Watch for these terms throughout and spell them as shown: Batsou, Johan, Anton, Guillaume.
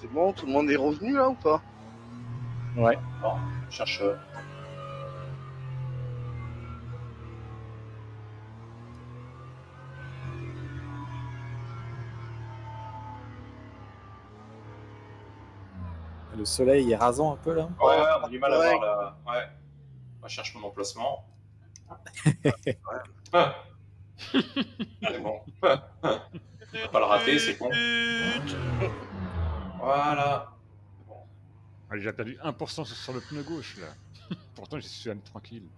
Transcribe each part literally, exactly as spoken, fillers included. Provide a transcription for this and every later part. C'est bon, tout le monde est revenu là ou pas? Ouais. Bon, je cherche. Le soleil est rasant un peu là. Ouais, ouais, on a du mal à ouais. voir là. Ouais. Moi, je cherche mon emplacement. ouais. ah. C'est bon. On va pas le rater, c'est con. Voilà. Bon. Allez, j'ai perdu un pour cent sur le pneu gauche là. Pourtant, je suis allé tranquille.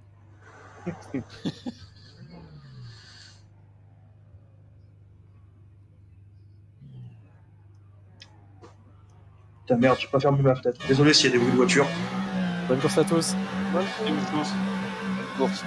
Ta merde, j'ai pas fermé ma fenêtre. Désolé s'il y a des bruits de voiture. Bonne course à tous. Bonne course. Bonne course.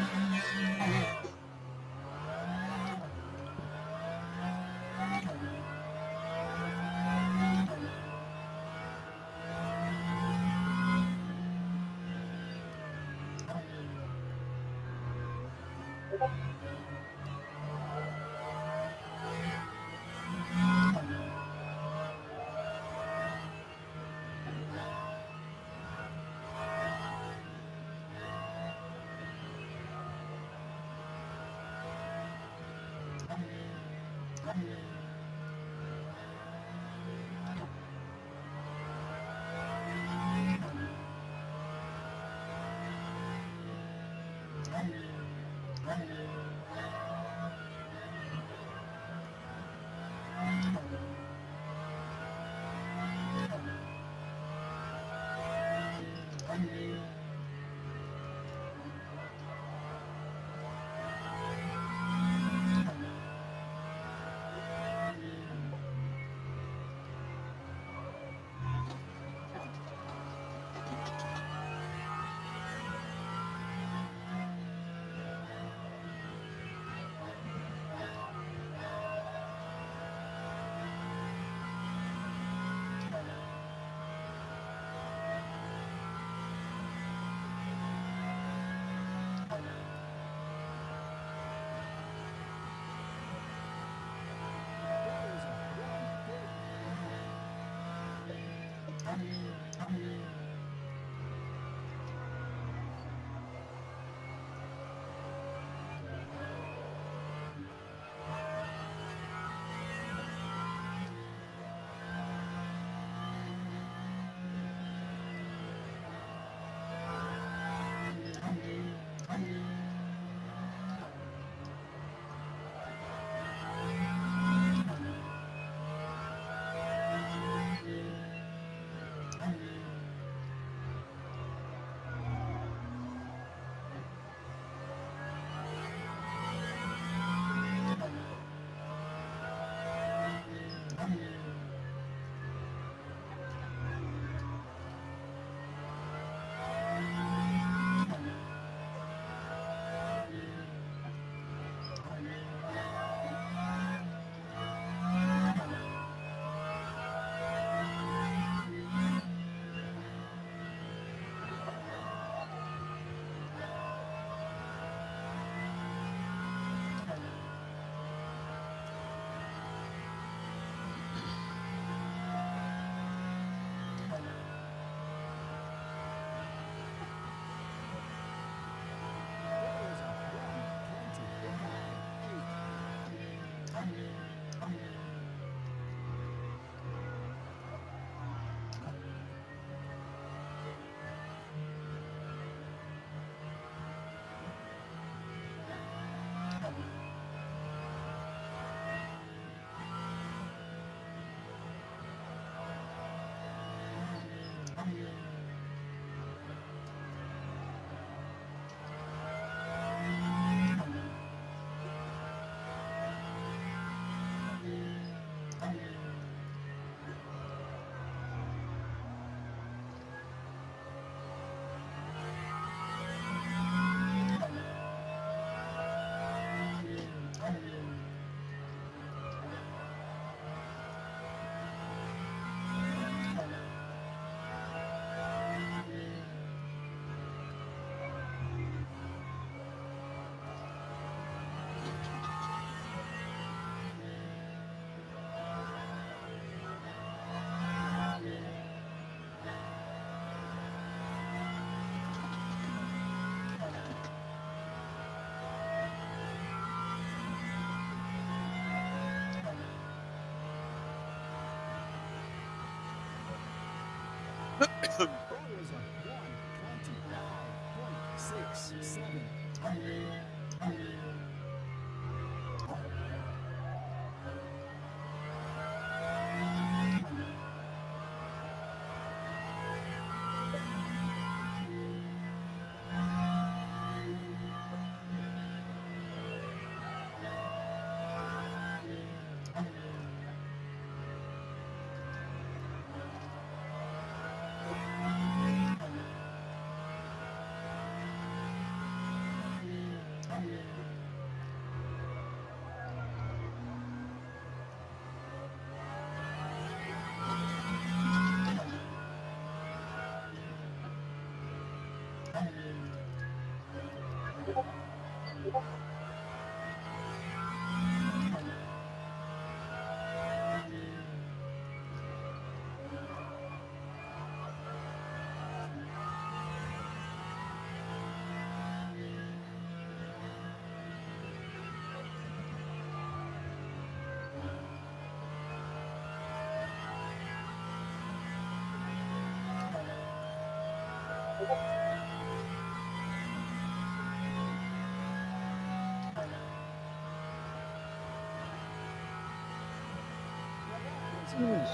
Yes.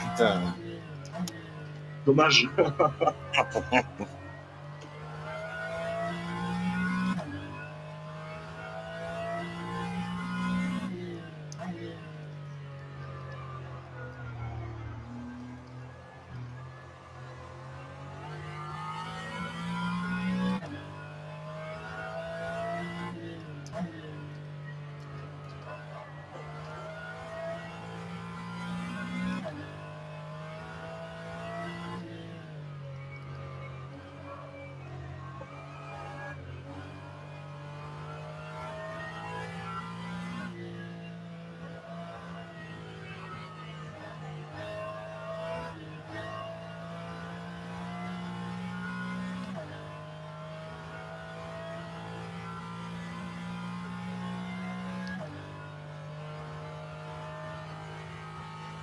Putain. Dommage.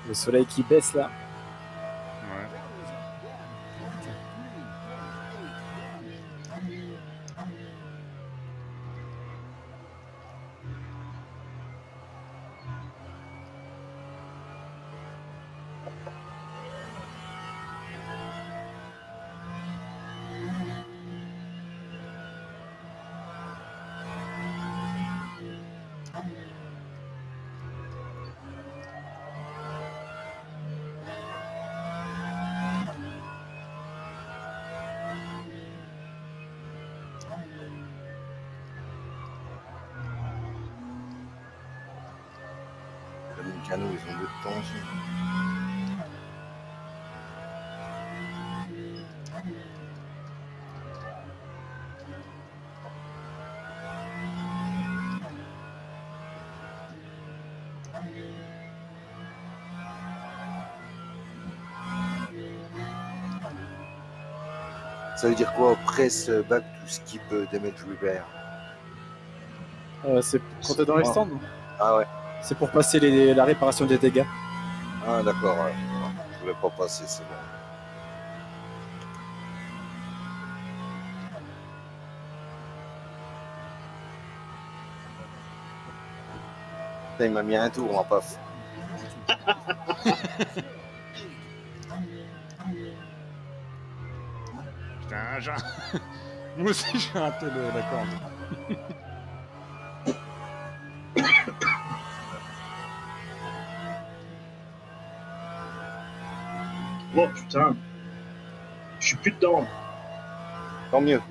Le soleil qui baisse là. Canaux, ils ont d'autres temps aussi. Ça veut dire quoi? Press back to skip damage repair. Euh, C'est quand t'es dans les stands. Ah ouais. C'est pour passer les, la réparation des dégâts. Ah d'accord, ouais. Je voulais pas passer, c'est bon. Putain, il m'a mis un tour, on va pas... Putain, j'ai... Moi aussi j'ai raté le, la corde. Oh putain, je suis plus dedans. Tant mieux.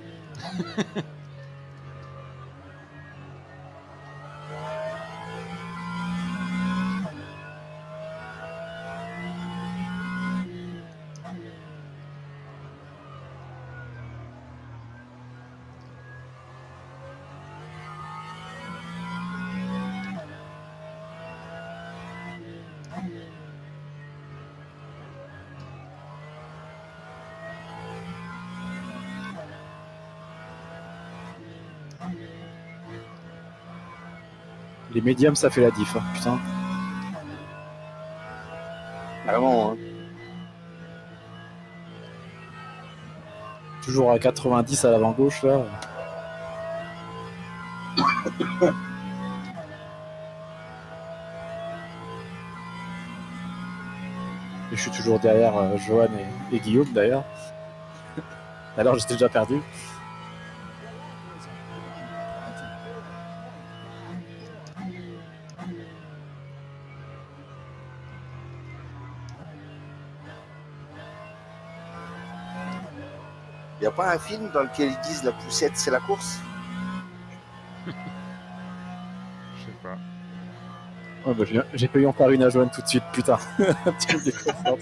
Les médiums, ça fait la diff, hein, putain. Vraiment, hein. Toujours à quatre-vingt-dix à l'avant-gauche, là. Et je suis toujours derrière euh, Johan et, et Guillaume, d'ailleurs. Alors, j'étais déjà perdu. Il n'y a pas un film dans lequel ils disent la poussette c'est la course? Je sais pas. Oh bah j'ai payé encore une à Joanne tout de suite, putain. Un petit peu déconfort.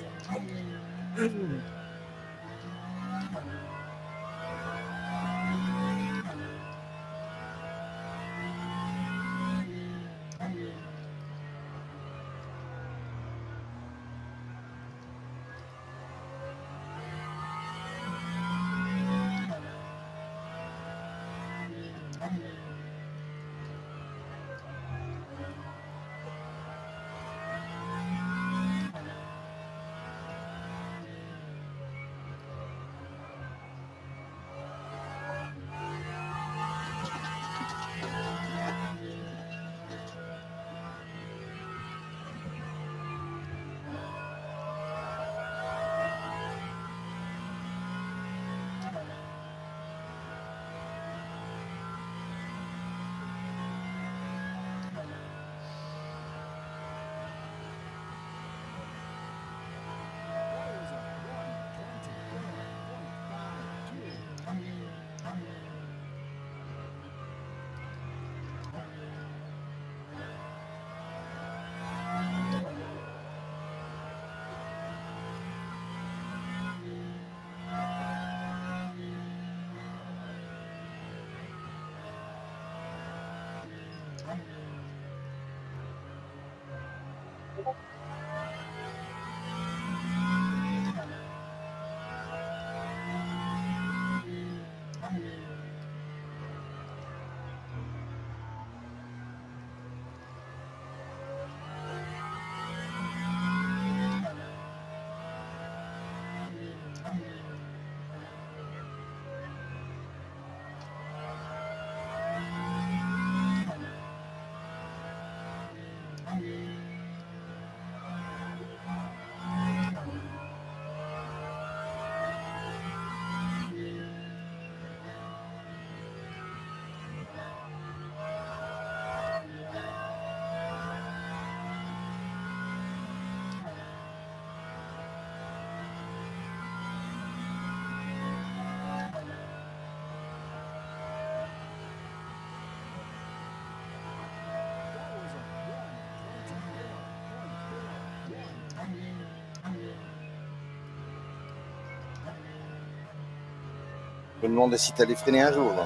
Je me demandais si tu allais freiner un jour. Là.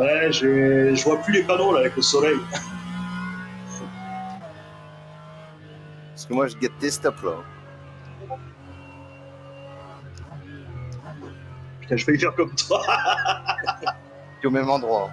Ouais, je vois plus les panneaux là avec le soleil. Parce que moi je guette tes stops là. Putain, je vais y faire comme toi. Tu es au même endroit.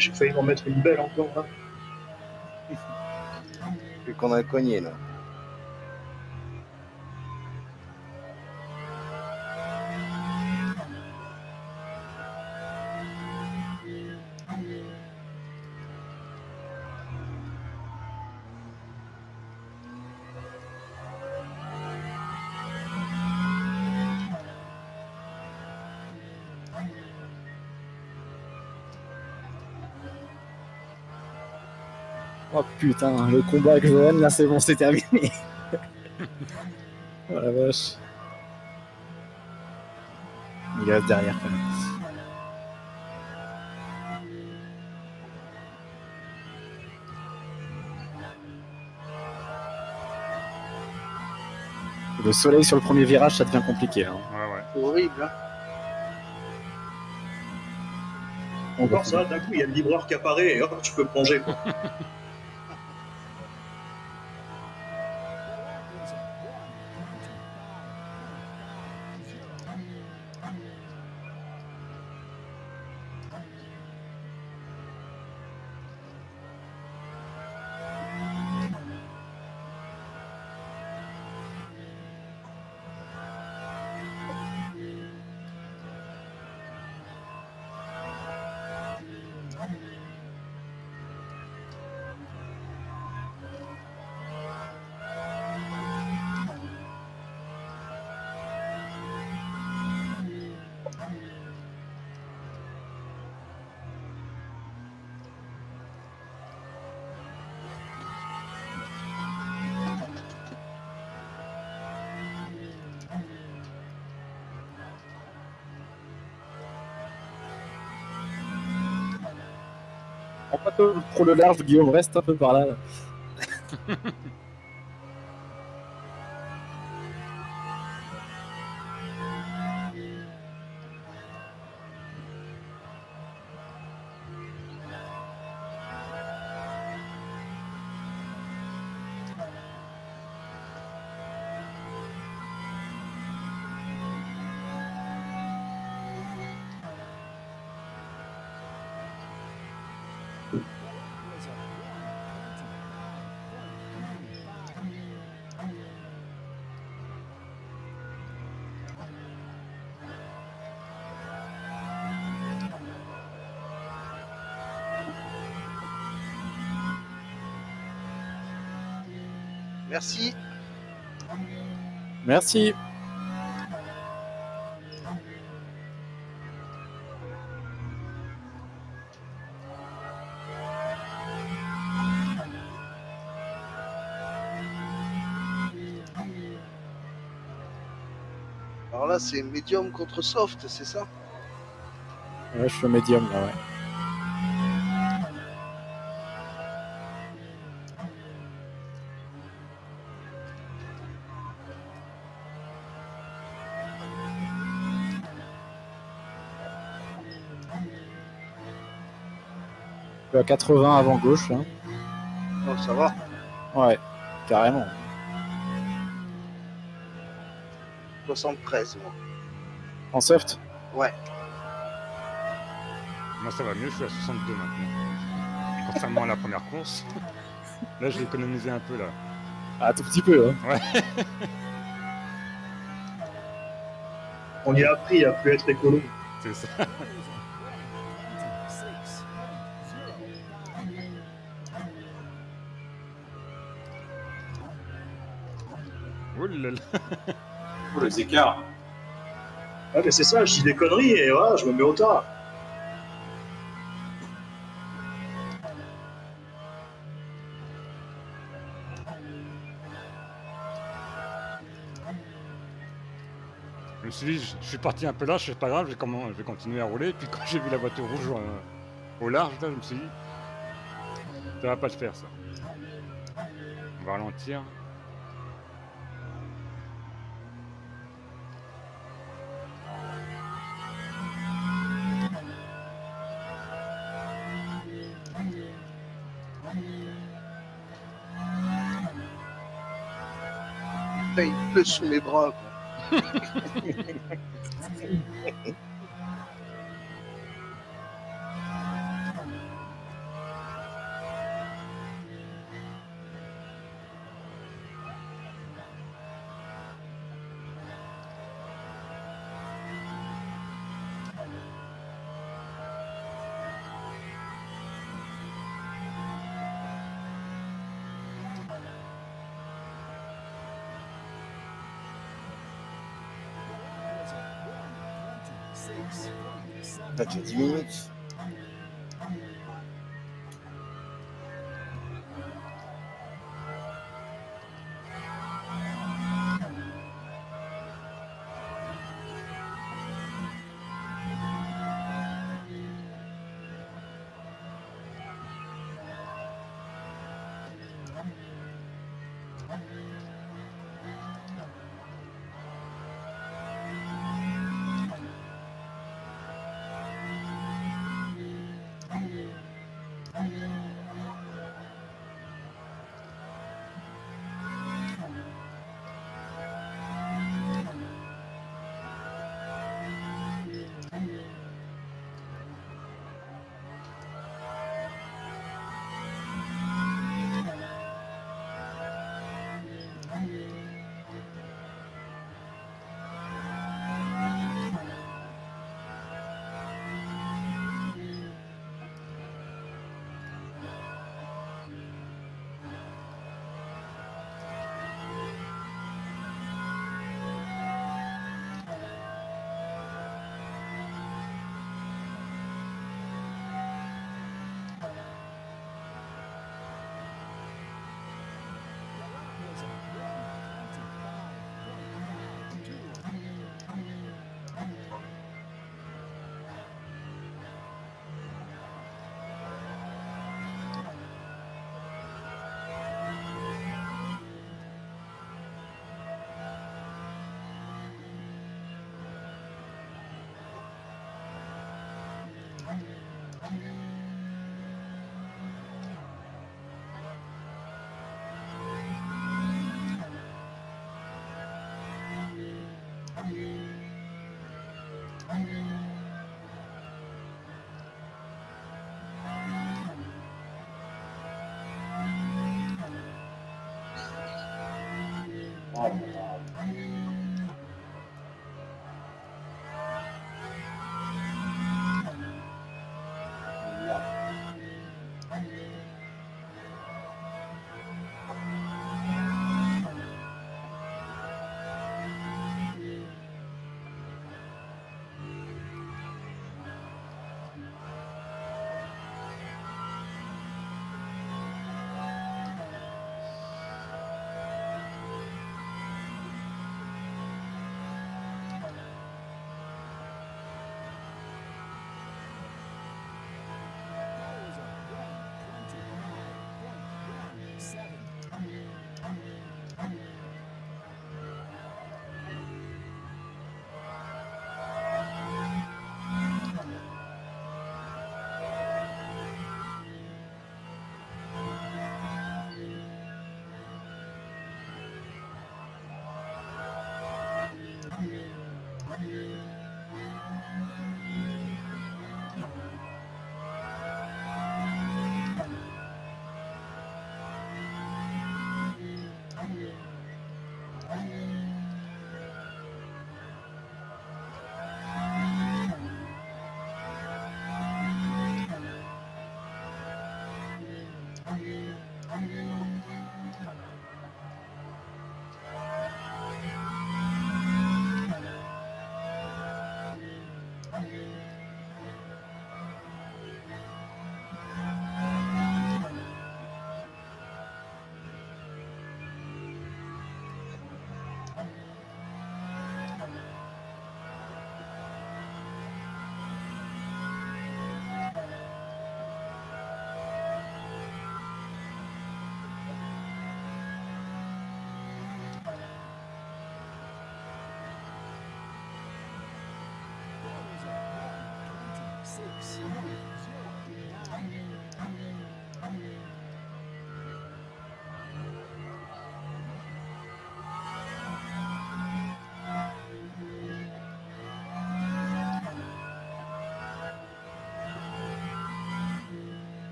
J'ai failli m'en mettre une belle encore là. Plus qu'on a cogné là. Oh putain, le combat avec Johan, là c'est bon, c'est terminé. Oh la vache. Il reste derrière quand même. Le soleil sur le premier virage, ça devient compliqué. Hein. Ouais, ouais. Horrible. Hein. Encore ça, d'un coup, il y a le libraire qui apparaît et hop, tu peux plonger quoi. Pour le large, Guillaume reste un peu par là. là. Merci. Merci. Alors là, c'est médium contre soft, c'est ça? Ouais, je suis médium là, ouais. À quatre-vingts avant gauche. Hein. Oh, ça va. Ouais, carrément. soixante-treize, moi. En soft? Ouais. Moi, ça va mieux, je suis à soixante-deux maintenant. Contrairement à la première course. Là, je l'ai économisé un peu, là. Ah, tout petit peu, hein. Ouais. On y a appris à plus être écolo. C'est ça. Pour les écarts. Ah mais c'est ça, je dis des conneries et voilà, je me mets au tas. Je me suis dit, je suis parti un peu large, c'est pas grave, je vais, comment, je vais continuer à rouler. Puis quand j'ai vu la voiture rouge euh, au large, là, je me suis dit, ça va pas le faire ça. On va ralentir. Il pleut sous mes bras. Peut-être dix minutes.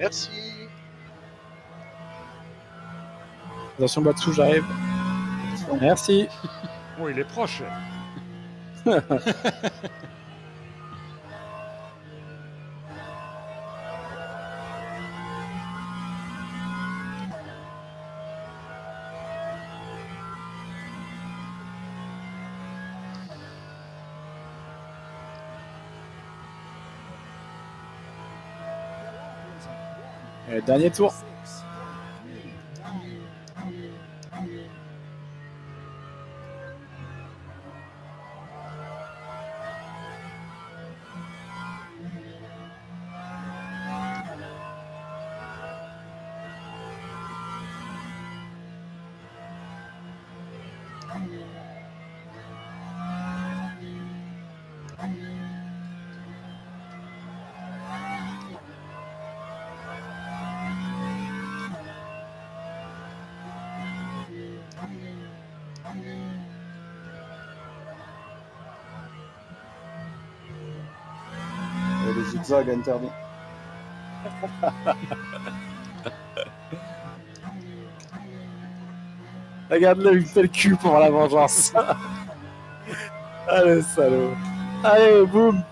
Merci. Attention Batsou, j'arrive. Merci. Oh, il est proche. Dernier tour. Les zigzags interdits. Regarde-le, il fait le cul pour la vengeance. Allez, salaud. Allez, boum.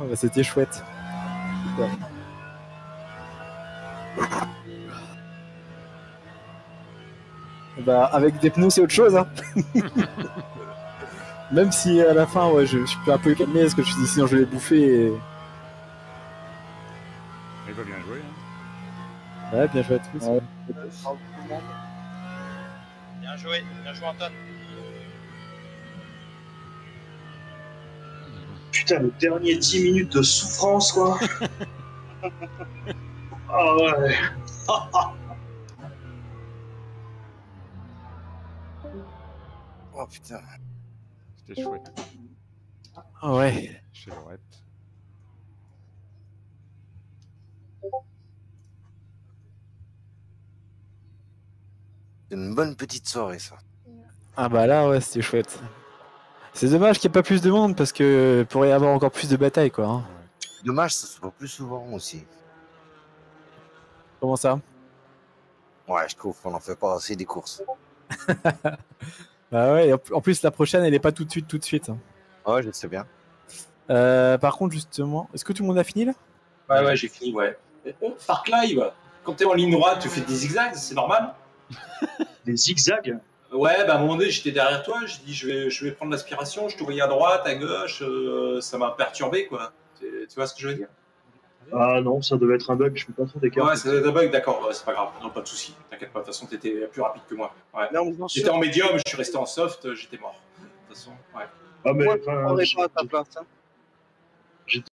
Oh, bah, c'était chouette. Putain. Bah, avec des pneus, c'est autre chose, hein. Même si à la fin, ouais, je, je suis un peu calmé parce que je me suis dit sinon je vais les bouffer. Et... il va bien jouer. Hein. Ouais, bien joué à tous. Ouais. Bien joué, bien joué Anton. Putain, le dernier dix minutes de souffrance, quoi. Ah ouais. Oh putain. C'était chouette. Ah ouais. Chez Lorette. C'est une bonne petite soirée, ça. Ah bah là, ouais, c'était chouette. C'est dommage qu'il n'y ait pas plus de monde, parce que pourrait y avoir encore plus de batailles, quoi. Hein. Dommage, ça se voit plus souvent aussi. Comment ça? Ouais, je trouve qu'on n'en fait pas assez des courses. Bah ouais, en plus la prochaine elle est pas tout de suite, tout de suite. Ouais, je sais bien. Euh, par contre, justement, est-ce que tout le monde a fini là? Ouais, ouais, j'ai fini, ouais. Far Cry, quand t'es en ligne droite, tu fais des zigzags, c'est normal. Des zigzags? Ouais, bah à un moment donné, j'étais derrière toi, j'ai dit je vais, je vais prendre l'aspiration, je te voyais à droite, à gauche, euh, ça m'a perturbé quoi. Tu, tu vois ce que je veux dire? Ah non, ça devait être un bug, je peux pas trop d'écart. Ouais, ça devait être un bug, d'accord, ouais, c'est pas grave, non, pas de soucis, t'inquiète pas, de toute façon t'étais plus rapide que moi. Ouais. J'étais en médium, je suis resté en soft, j'étais mort. De toute façon, ouais. Ah mais, moi, je ne prendrais pas à ta place. Hein.